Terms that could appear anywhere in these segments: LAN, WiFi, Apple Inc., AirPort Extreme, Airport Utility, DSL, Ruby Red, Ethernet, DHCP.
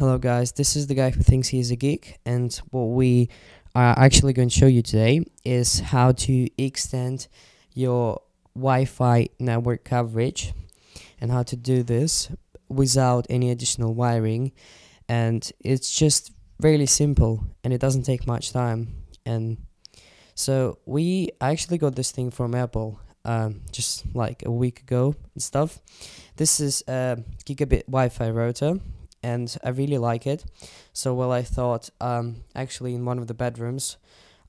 Hello guys, this is the guy who thinks he's a geek, and what we are actually going to show you today is how to extend your Wi-Fi network coverage and how to do this without any additional wiring. And it's just really simple and it doesn't take much time. And so we actually got this thing from Apple just like a week ago and stuff. This is a gigabit Wi-Fi router, and I really like it. So well, I thought actually in one of the bedrooms,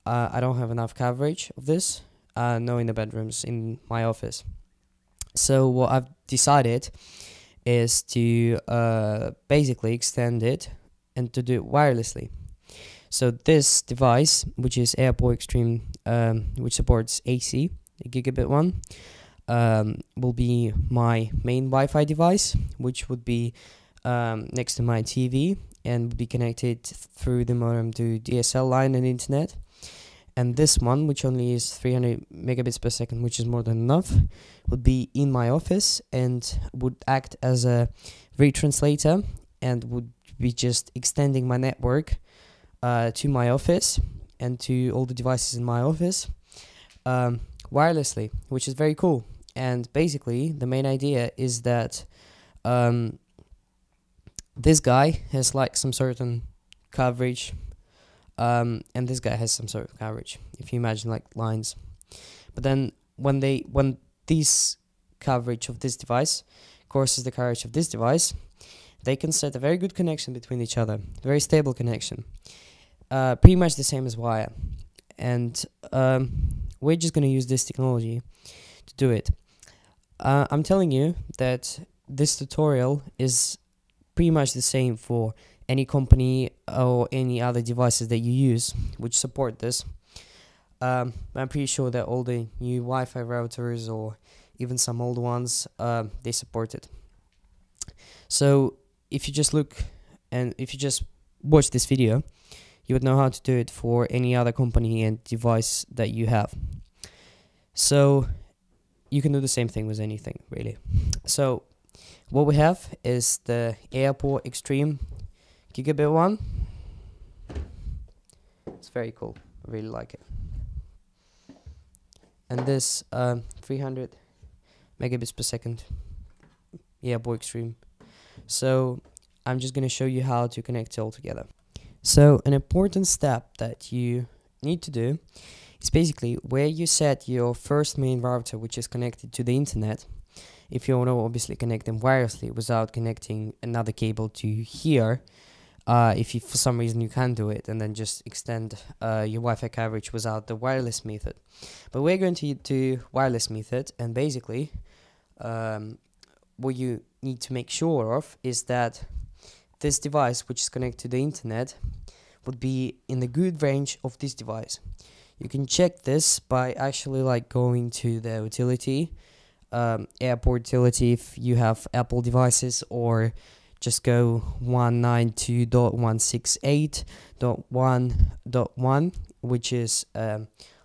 I don't have enough coverage of this, no, in the bedrooms in my office. So what I've decided is to basically extend it and to do it wirelessly. So this device, which is Airport Extreme, which supports AC, a gigabit one, will be my main Wi-Fi device, which would be next to my TV and would be connected through the modem to DSL line and internet. And this one, which only is 300 megabits per second, which is more than enough, would be in my office and would act as a retranslator and would be just extending my network to my office and to all the devices in my office wirelessly, which is very cool. And basically the main idea is that this guy has like some certain coverage, and this guy has some sort of coverage, if you imagine like lines. But then when this coverage of this device crosses the coverage of this device, they can set a very good connection between each other, very stable connection, pretty much the same as wire. And we're just going to use this technology to do it. I'm telling you that this tutorial is pretty much the same for any company or any other devices that you use which support this. I'm pretty sure that all the new Wi-Fi routers or even some old ones, they support it. So if you just look and if you just watch this video, you would know how to do it for any other company and device that you have. So you can do the same thing with anything, really. So what we have is the Airport Extreme gigabit one. It's very cool, I really like it. And this 300 megabits per second Airport Extreme. So I'm just going to show you how to connect it all together. So an important step that you need to do is basically where you set your first main router, which is connected to the internet. If you want to obviously connect them wirelessly without connecting another cable to here, if you for some reason you can't do it, and then just extend your Wi-Fi coverage without the wireless method. But we're going to do wireless method, and basically what you need to make sure of is that this device, which is connected to the internet, would be in the good range of this device. You can check this by actually like going to the utility, Airport Utility if you have Apple devices, or just go 192.168.1.1, which is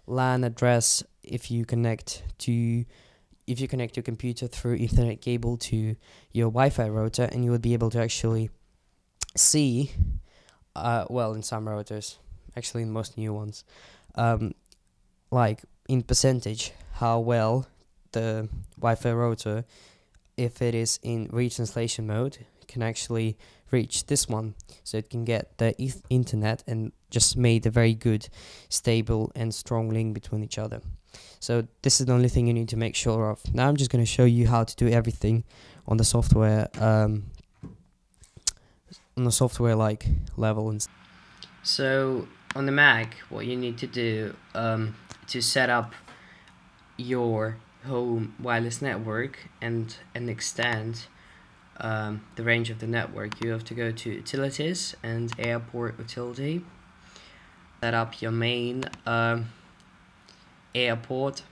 LAN address if you connect your computer through Ethernet cable to your Wi-Fi router, and you would be able to actually see, well, in some routers, actually in most new ones, like in percentage how well the Wi-Fi router, if it is in retranslation mode, can actually reach this one, so it can get the internet and just made a very good, stable and strong link between each other. So this is the only thing you need to make sure of. Now I'm just going to show you how to do everything on the software, like level. And so on the Mac, what you need to do to set up your home wireless network and extend the range of the network, you have to go to Utilities and Airport Utility, set up your main airport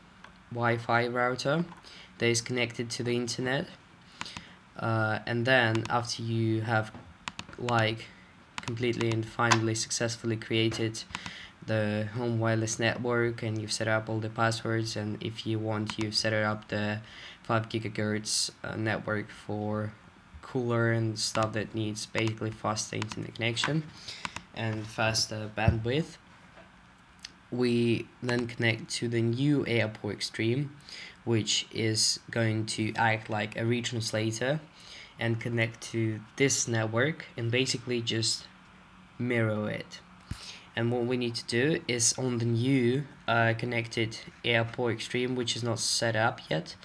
Wi-Fi router that is connected to the internet, and then after you have like completely and finally successfully created the home wireless network and you've set up all the passwords, and if you want, you've set up the 5 gigahertz network for cooler and stuff that needs basically faster internet connection and faster bandwidth. We then connect to the new Airport Extreme, which is going to act like a region translator and connect to this network and basically just mirror it. And what we need to do is on the new connected Airport Extreme, which is not set up yet,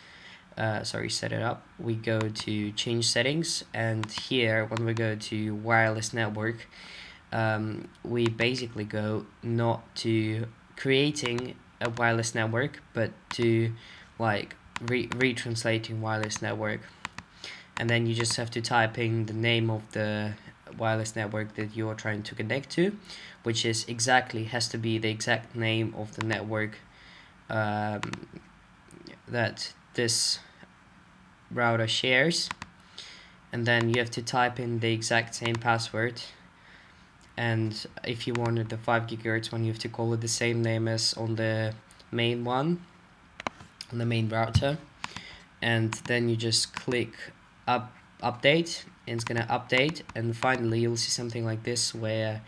we go to change settings, and here when we go to wireless network, we basically go not to creating a wireless network, but to like retranslating wireless network. And then you just have to type in the name of the wireless network that you're trying to connect to, which is exactly, has to be the exact name of the network that this router shares. And then you have to type in the exact same password, and if you wanted the 5 gigahertz one, you have to call it the same name as on the main one, on the main router. And then you just click update, and it's gonna update, and finally you'll see something like this, where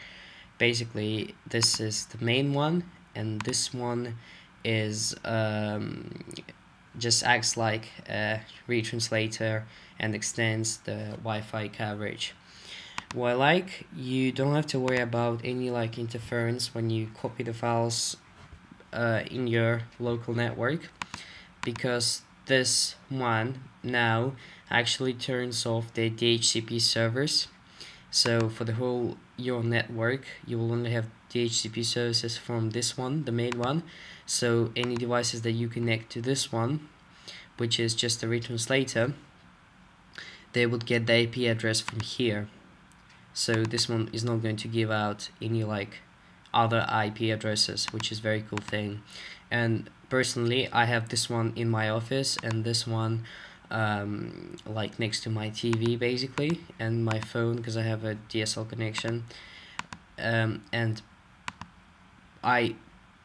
basically this is the main one and this one is just acts like a retranslator and extends the Wi-Fi coverage. What I like, you don't have to worry about any like interference when you copy the files in your local network, because this one now actually turns off the DHCP servers. So for the whole your network, you will only have DHCP services from this one, the main one. So any devices that you connect to this one, which is just a retranslator, they would get the IP address from here. So this one is not going to give out any like other IP addresses, which is a very cool thing. And personally, I have this one in my office and this one like next to my TV basically, and my phone, because I have a DSL connection, and I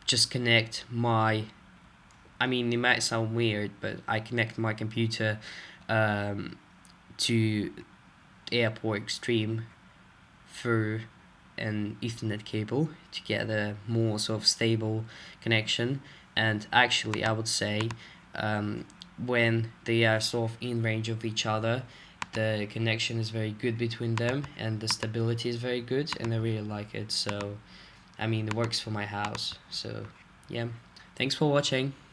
just connect my, I mean, it might sound weird, but I connect my computer to Airport Extreme through an Ethernet cable to get a more sort of stable connection. And actually I would say when they are sort of in range of each other, the connection is very good between them and the stability is very good, and I really like it. So I mean, it works for my house. So yeah, thanks for watching.